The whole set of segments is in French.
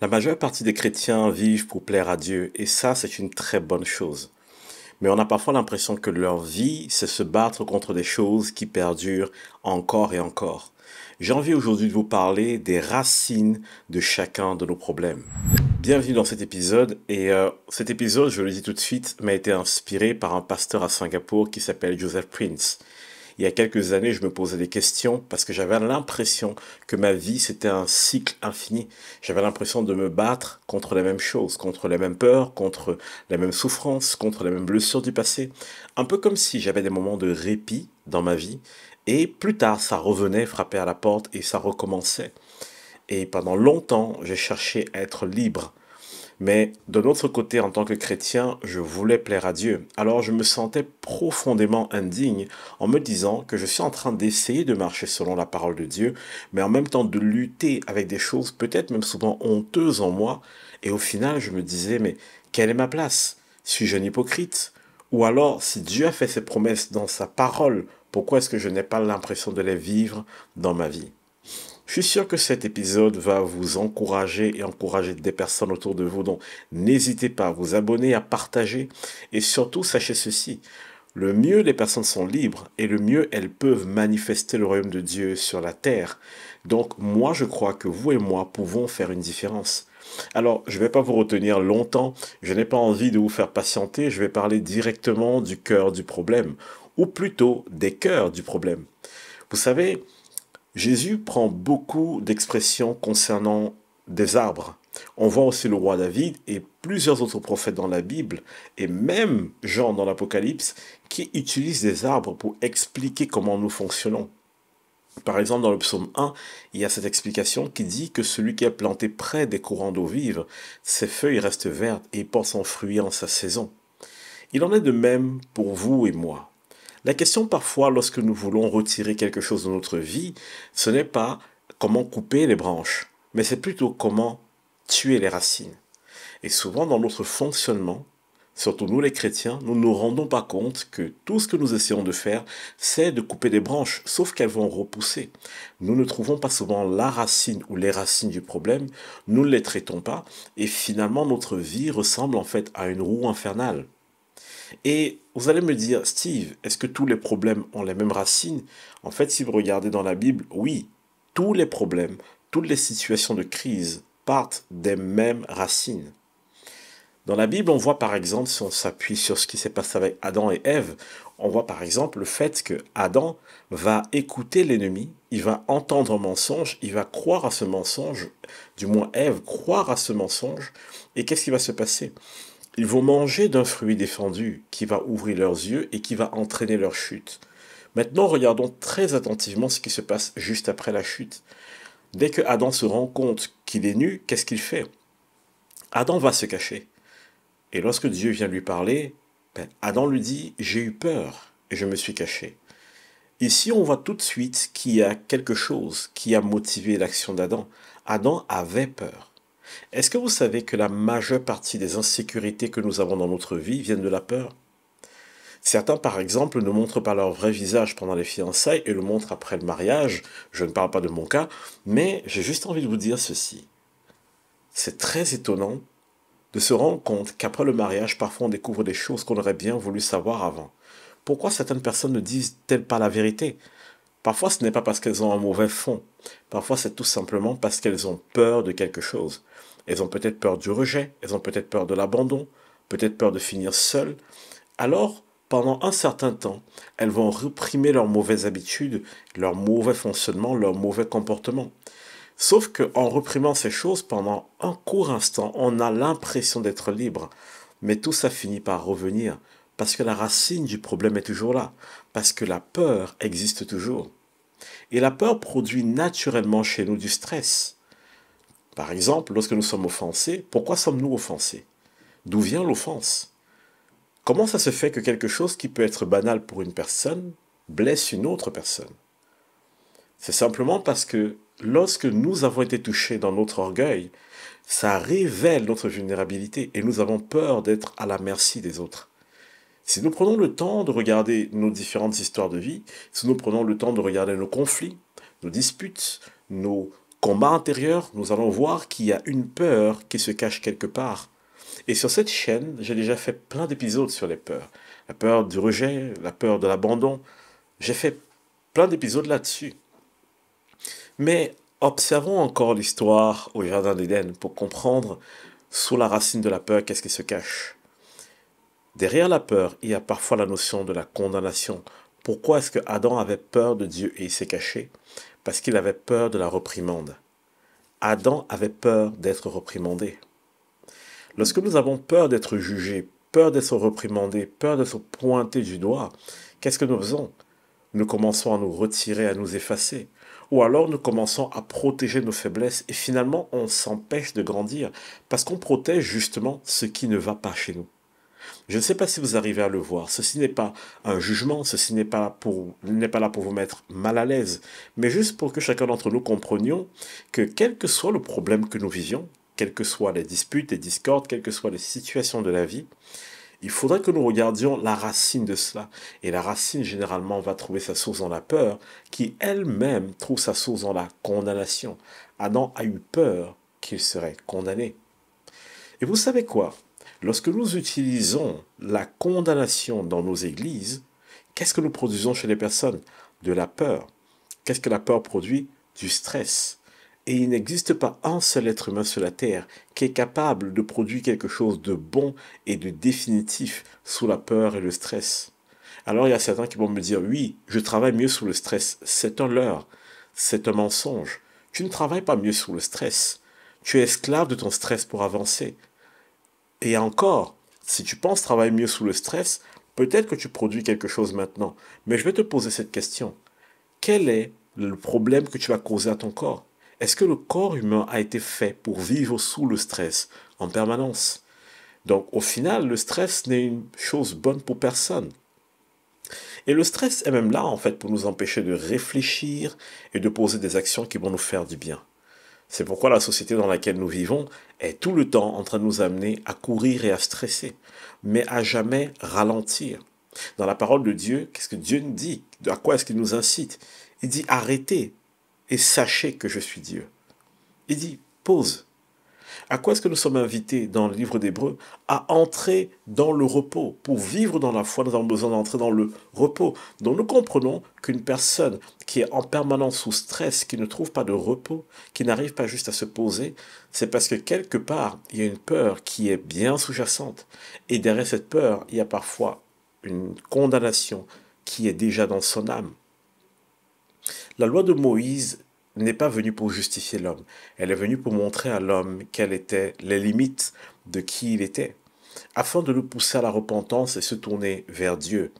La majeure partie des chrétiens vivent pour plaire à Dieu et ça, c'est une très bonne chose. Mais on a parfois l'impression que leur vie, c'est se battre contre des choses qui perdurent encore et encore. J'ai envie aujourd'hui de vous parler des racines de chacun de nos problèmes. Bienvenue dans cet épisode et cet épisode, je le dis tout de suite, m'a été inspiré par un pasteur à Singapour qui s'appelle Joseph Prince. Il y a quelques années, je me posais des questions parce que j'avais l'impression que ma vie, c'était un cycle infini. J'avais l'impression de me battre contre les mêmes choses, contre les mêmes peurs, contre les mêmes souffrances, contre les mêmes blessures du passé. Un peu comme si j'avais des moments de répit dans ma vie et plus tard, ça revenait frapper à la porte et ça recommençait. Et pendant longtemps, j'ai cherché à être libre. Mais de l'autre côté, en tant que chrétien, je voulais plaire à Dieu. Alors je me sentais profondément indigne en me disant que je suis en train d'essayer de marcher selon la parole de Dieu, mais en même temps de lutter avec des choses peut-être même souvent honteuses en moi. Et au final, je me disais, mais quelle est ma place? Suis-je un hypocrite? Ou alors, si Dieu a fait ses promesses dans sa parole, pourquoi est-ce que je n'ai pas l'impression de les vivre dans ma vie? Je suis sûr que cet épisode va vous encourager et encourager des personnes autour de vous, donc n'hésitez pas à vous abonner, à partager et surtout sachez ceci, le mieux les personnes sont libres et le mieux elles peuvent manifester le royaume de Dieu sur la terre. Donc moi je crois que vous et moi pouvons faire une différence. Alors, je ne vais pas vous retenir longtemps, je n'ai pas envie de vous faire patienter, je vais parler directement du cœur du problème, ou plutôt des cœurs du problème. Vous savez, Jésus prend beaucoup d'expressions concernant des arbres. On voit aussi le roi David et plusieurs autres prophètes dans la Bible, et même Jean dans l'Apocalypse, qui utilisent des arbres pour expliquer comment nous fonctionnons. Par exemple, dans le psaume 1, il y a cette explication qui dit que celui qui est planté près des courants d'eau vive, ses feuilles restent vertes et portent son fruit en sa saison. Il en est de même pour vous et moi. La question parfois, lorsque nous voulons retirer quelque chose de notre vie, ce n'est pas comment couper les branches, mais c'est plutôt comment tuer les racines. Et souvent dans notre fonctionnement, surtout nous les chrétiens, nous ne nous rendons pas compte que tout ce que nous essayons de faire, c'est de couper des branches, sauf qu'elles vont repousser. Nous ne trouvons pas souvent la racine ou les racines du problème, nous ne les traitons pas, et finalement notre vie ressemble en fait à une roue infernale. Et vous allez me dire, Steve, est-ce que tous les problèmes ont les mêmes racines? En fait, si vous regardez dans la Bible, oui, tous les problèmes, toutes les situations de crise partent des mêmes racines. Dans la Bible, on voit par exemple, si on s'appuie sur ce qui s'est passé avec Adam et Ève, on voit par exemple le fait que Adam va écouter l'ennemi, il va entendre un mensonge, il va croire à ce mensonge, du moins Ève croire à ce mensonge, et qu'est-ce qui va se passer? Ils vont manger d'un fruit défendu qui va ouvrir leurs yeux et qui va entraîner leur chute. Maintenant, regardons très attentivement ce qui se passe juste après la chute. Dès que Adam se rend compte qu'il est nu, qu'est-ce qu'il fait? Adam va se cacher. Et lorsque Dieu vient lui parler, Adam lui dit « J'ai eu peur et je me suis caché ». Ici, on voit tout de suite qu'il y a quelque chose qui a motivé l'action d'Adam. Adam avait peur. Est-ce que vous savez que la majeure partie des insécurités que nous avons dans notre vie viennent de la peur? Certains, par exemple, ne montrent pas leur vrai visage pendant les fiançailles et le montrent après le mariage. Je ne parle pas de mon cas, mais j'ai juste envie de vous dire ceci. C'est très étonnant de se rendre compte qu'après le mariage, parfois on découvre des choses qu'on aurait bien voulu savoir avant. Pourquoi certaines personnes ne disent-elles pas la vérité ? Parfois, ce n'est pas parce qu'elles ont un mauvais fond. Parfois, c'est tout simplement parce qu'elles ont peur de quelque chose. Elles ont peut-être peur du rejet, elles ont peut-être peur de l'abandon, peut-être peur de finir seules. Alors, pendant un certain temps, elles vont réprimer leurs mauvaises habitudes, leur mauvais fonctionnement, leur mauvais comportement. Sauf qu'en reprimant ces choses, pendant un court instant, on a l'impression d'être libre. Mais tout ça finit par revenir, parce que la racine du problème est toujours là, parce que la peur existe toujours. Et la peur produit naturellement chez nous du stress. Par exemple, lorsque nous sommes offensés, pourquoi sommes-nous offensés? D'où vient l'offense? Comment ça se fait que quelque chose qui peut être banal pour une personne blesse une autre personne? C'est simplement parce que lorsque nous avons été touchés dans notre orgueil, ça révèle notre vulnérabilité et nous avons peur d'être à la merci des autres. Si nous prenons le temps de regarder nos différentes histoires de vie, si nous prenons le temps de regarder nos conflits, nos disputes, nos combat intérieur, nous allons voir qu'il y a une peur qui se cache quelque part. Et sur cette chaîne, j'ai déjà fait plein d'épisodes sur les peurs. La peur du rejet, la peur de l'abandon. J'ai fait plein d'épisodes là-dessus. Mais observons encore l'histoire au Jardin d'Éden pour comprendre sous la racine de la peur qu'est-ce qui se cache. Derrière la peur, il y a parfois la notion de la condamnation. Pourquoi est-ce que Adam avait peur de Dieu et il s'est caché? Parce qu'il avait peur de la reprimande. Adam avait peur d'être reprimandé. Lorsque nous avons peur d'être jugés, peur d'être reprimandés, peur de se pointer du doigt, qu'est-ce que nous faisons? Nous commençons à nous retirer, à nous effacer. Ou alors nous commençons à protéger nos faiblesses et finalement on s'empêche de grandir parce qu'on protège justement ce qui ne va pas chez nous. Je ne sais pas si vous arrivez à le voir, ceci n'est pas un jugement, ceci n'est pas là pour vous mettre mal à l'aise, mais juste pour que chacun d'entre nous comprenions que quel que soit le problème que nous vivions, quelles que soient les disputes, les discordes, quelles que soient les situations de la vie, il faudrait que nous regardions la racine de cela. Et la racine, généralement, va trouver sa source dans la peur, qui elle-même trouve sa source dans la condamnation. Adam a eu peur qu'il serait condamné. Et vous savez quoi? Lorsque nous utilisons la condamnation dans nos églises, qu'est-ce que nous produisons chez les personnes? De la peur. Qu'est-ce que la peur produit? Du stress. Et il n'existe pas un seul être humain sur la Terre qui est capable de produire quelque chose de bon et de définitif sous la peur et le stress. Alors il y a certains qui vont me dire, oui, je travaille mieux sous le stress. C'est un leurre, c'est un mensonge. Tu ne travailles pas mieux sous le stress. Tu es esclave de ton stress pour avancer. Et encore, si tu penses travailler mieux sous le stress, peut-être que tu produis quelque chose maintenant. Mais je vais te poser cette question. Quel est le problème que tu vas causer à ton corps? Est-ce que le corps humain a été fait pour vivre sous le stress en permanence? Donc au final, le stress n'est une chose bonne pour personne. Et le stress est même là en fait pour nous empêcher de réfléchir et de poser des actions qui vont nous faire du bien. C'est pourquoi la société dans laquelle nous vivons est tout le temps en train de nous amener à courir et à stresser, mais à jamais ralentir. Dans la parole de Dieu, qu'est-ce que Dieu nous dit? À quoi est-ce qu'il nous incite? Il dit « Arrêtez ». Et sachez que je suis Dieu. Il dit, pause. À quoi est-ce que nous sommes invités dans le livre d'Hébreux? À entrer dans le repos. Pour vivre dans la foi, nous avons besoin d'entrer dans le repos. Donc nous comprenons qu'une personne qui est en permanence sous stress, qui ne trouve pas de repos, qui n'arrive pas juste à se poser, c'est parce que quelque part, il y a une peur qui est bien sous-jacente. Et derrière cette peur, il y a parfois une condamnation qui est déjà dans son âme. La loi de Moïse n'est pas venue pour justifier l'homme. Elle est venue pour montrer à l'homme quelles étaient les limites de qui il était, afin de le pousser à la repentance et se tourner vers Dieu.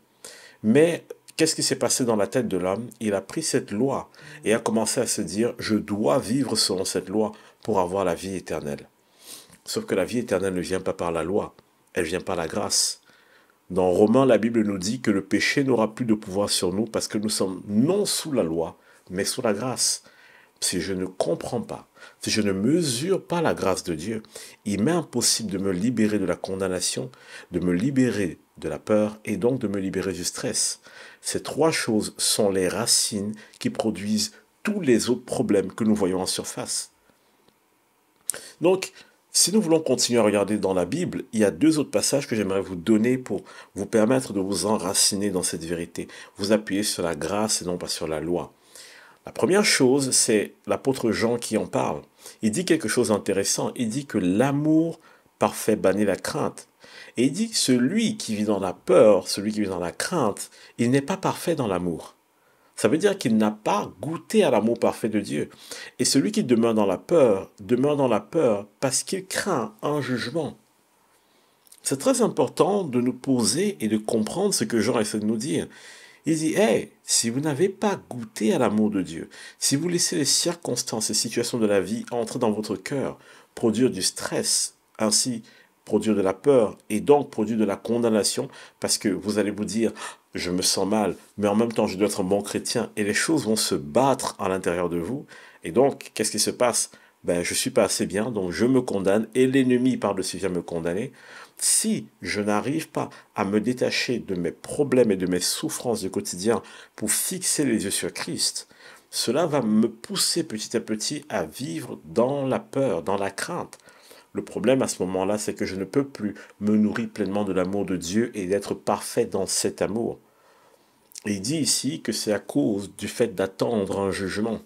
Mais qu'est-ce qui s'est passé dans la tête de l'homme? Il a pris cette loi et a commencé à se dire « Je dois vivre selon cette loi pour avoir la vie éternelle. » Sauf que la vie éternelle ne vient pas par la loi, elle vient par la grâce. Dans Romains, la Bible nous dit que le péché n'aura plus de pouvoir sur nous parce que nous sommes non sous la loi, mais sous la grâce. Si je ne comprends pas, si je ne mesure pas la grâce de Dieu, il m'est impossible de me libérer de la condamnation, de me libérer de la peur et donc de me libérer du stress. Ces trois choses sont les racines qui produisent tous les autres problèmes que nous voyons en surface. Donc, si nous voulons continuer à regarder dans la Bible, il y a deux autres passages que j'aimerais vous donner pour vous permettre de vous enraciner dans cette vérité. Vous appuyez sur la grâce et non pas sur la loi. La première chose, c'est l'apôtre Jean qui en parle. Il dit quelque chose d'intéressant. Il dit que l'amour parfait bannit la crainte. Et il dit que celui qui vit dans la peur, celui qui vit dans la crainte, il n'est pas parfait dans l'amour. Ça veut dire qu'il n'a pas goûté à l'amour parfait de Dieu. Et celui qui demeure dans la peur parce qu'il craint un jugement. C'est très important de nous poser et de comprendre ce que Jean essaie de nous dire. Il dit, hey, si vous n'avez pas goûté à l'amour de Dieu, si vous laissez les circonstances et situations de la vie entrer dans votre cœur, produire du stress, ainsi produire de la peur et donc produire de la condamnation, parce que vous allez vous dire, je me sens mal, mais en même temps je dois être un bon chrétien, et les choses vont se battre à l'intérieur de vous, et donc qu'est-ce qui se passe? Je ne suis pas assez bien, donc je me condamne, et l'ennemi par-dessus vient me condamner. Si je n'arrive pas à me détacher de mes problèmes et de mes souffrances du quotidien pour fixer les yeux sur Christ, Cela va me pousser petit à petit à vivre dans la peur, dans la crainte. Le problème à ce moment-là, c'est que je ne peux plus me nourrir pleinement de l'amour de Dieu et d'être parfait dans cet amour. Et il dit ici que c'est à cause du fait d'attendre un jugement.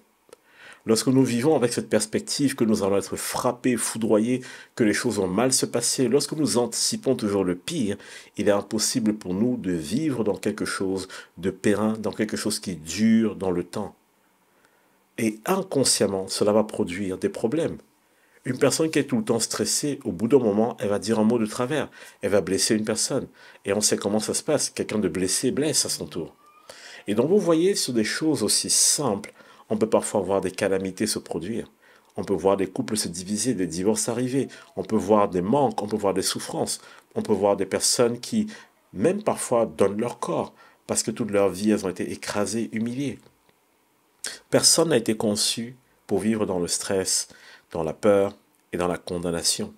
Lorsque nous vivons avec cette perspective que nous allons être frappés, foudroyés, que les choses vont mal se passer, lorsque nous anticipons toujours le pire, il est impossible pour nous de vivre dans quelque chose de pérenne, dans quelque chose qui dure dans le temps. Et inconsciemment, cela va produire des problèmes. Une personne qui est tout le temps stressée, au bout d'un moment, elle va dire un mot de travers. Elle va blesser une personne. Et on sait comment ça se passe. Quelqu'un de blessé blesse à son tour. Et donc vous voyez, sur des choses aussi simples, on peut parfois voir des calamités se produire. On peut voir des couples se diviser, des divorces arriver. On peut voir des manques, on peut voir des souffrances. On peut voir des personnes qui, même parfois, donnent leur corps. Parce que toute leur vie, elles ont été écrasées, humiliées. Personne n'a été conçu pour vivre dans le stress, dans la peur et dans la condamnation.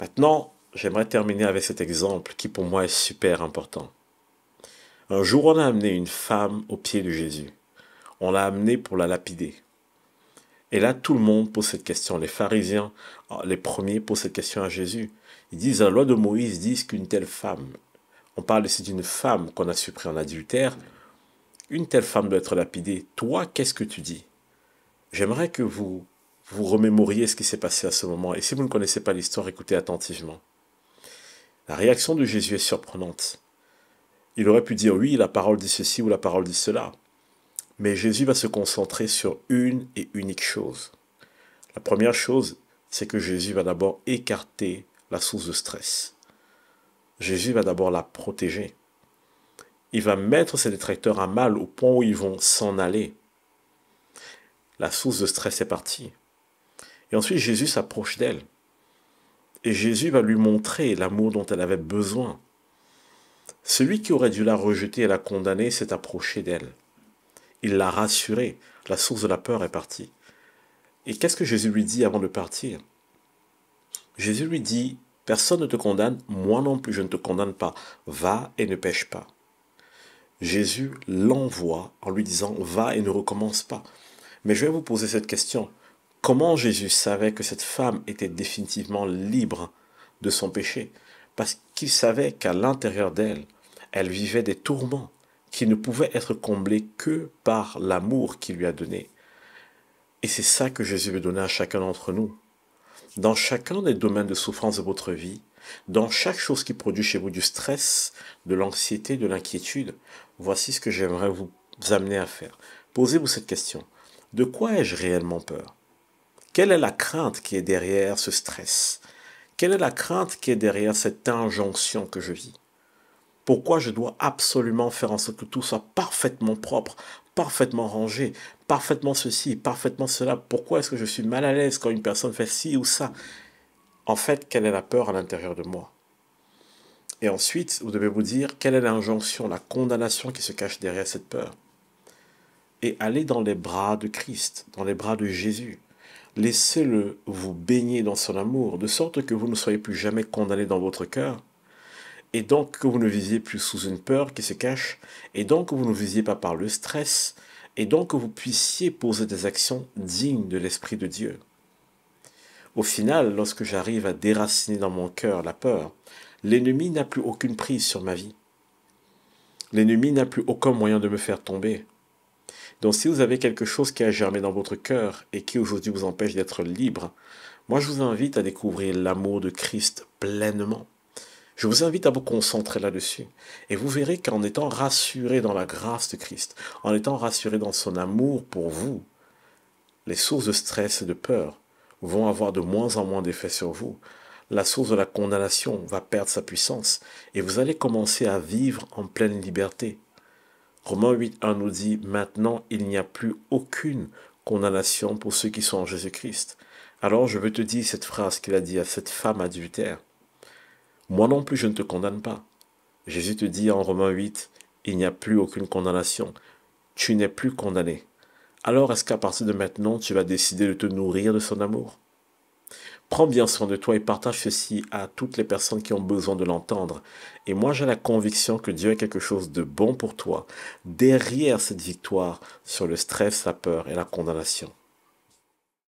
Maintenant, j'aimerais terminer avec cet exemple qui pour moi est super important. Un jour, on a amené une femme aux pieds de Jésus. On l'a amenée pour la lapider. Et là, tout le monde pose cette question. Les pharisiens, les premiers, posent cette question à Jésus. Ils disent, la loi de Moïse dit qu'une telle femme, on parle ici d'une femme qu'on a surpris en adultère, une telle femme doit être lapidée. Toi, qu'est-ce que tu dis? J'aimerais que vous vous remémoriez ce qui s'est passé à ce moment. Et si vous ne connaissez pas l'histoire, écoutez attentivement. La réaction de Jésus est surprenante. Il aurait pu dire, oui, la parole dit ceci ou la parole dit cela. Mais Jésus va se concentrer sur une et unique chose. La première chose, c'est que Jésus va d'abord écarter la source de stress. Jésus va d'abord la protéger. Il va mettre ses détracteurs à mal au point où ils vont s'en aller. La source de stress est partie. Et ensuite, Jésus s'approche d'elle. Et Jésus va lui montrer l'amour dont elle avait besoin. Celui qui aurait dû la rejeter et la condamner s'est approché d'elle. Il l'a rassurée. La source de la peur est partie. Et qu'est-ce que Jésus lui dit avant de partir? Jésus lui dit, « Personne ne te condamne, moi non plus je ne te condamne pas. Va et ne pêche pas. » Jésus l'envoie en lui disant « Va et ne recommence pas ». Mais je vais vous poser cette question. Comment Jésus savait que cette femme était définitivement libre de son péché? Parce qu'il savait qu'à l'intérieur d'elle, elle vivait des tourments qui ne pouvaient être comblés que par l'amour qu'il lui a donné. Et c'est ça que Jésus veut donner à chacun d'entre nous. Dans chacun des domaines de souffrance de votre vie, dans chaque chose qui produit chez vous du stress, de l'anxiété, de l'inquiétude, voici ce que j'aimerais vous amener à faire. Posez-vous cette question. De quoi ai-je réellement peur? Quelle est la crainte qui est derrière ce stress? Quelle est la crainte qui est derrière cette injonction que je vis? Pourquoi je dois absolument faire en sorte que tout soit parfaitement propre, parfaitement rangé, parfaitement ceci, parfaitement cela? Pourquoi est-ce que je suis mal à l'aise quand une personne fait ci ou ça? En fait, quelle est la peur à l'intérieur de moi? Et ensuite, vous devez vous dire, quelle est l'injonction, la condamnation qui se cache derrière cette peur? Et allez dans les bras de Christ, dans les bras de Jésus. Laissez-le vous baigner dans son amour, de sorte que vous ne soyez plus jamais condamné dans votre cœur, et donc que vous ne viviez plus sous une peur qui se cache, et donc que vous ne viviez pas par le stress, et donc que vous puissiez poser des actions dignes de l'Esprit de Dieu. Au final, lorsque j'arrive à déraciner dans mon cœur la peur, l'ennemi n'a plus aucune prise sur ma vie. L'ennemi n'a plus aucun moyen de me faire tomber. Donc si vous avez quelque chose qui a germé dans votre cœur et qui aujourd'hui vous empêche d'être libre, moi je vous invite à découvrir l'amour de Christ pleinement. Je vous invite à vous concentrer là-dessus. Et vous verrez qu'en étant rassuré dans la grâce de Christ, en étant rassuré dans son amour pour vous, les sources de stress et de peur vont avoir de moins en moins d'effet sur vous. La source de la condamnation va perdre sa puissance et vous allez commencer à vivre en pleine liberté. Romains 8.1 nous dit « Maintenant, il n'y a plus aucune condamnation pour ceux qui sont en Jésus-Christ. » Alors, je veux te dire cette phrase qu'il a dit à cette femme adultère. « Moi non plus, je ne te condamne pas. » Jésus te dit en Romains 8 « Il n'y a plus aucune condamnation. Tu n'es plus condamné. » Alors, est-ce qu'à partir de maintenant, tu vas décider de te nourrir de son amour? Prends bien soin de toi et partage ceci à toutes les personnes qui ont besoin de l'entendre. Et moi, j'ai la conviction que Dieu a quelque chose de bon pour toi, derrière cette victoire sur le stress, la peur et la condamnation.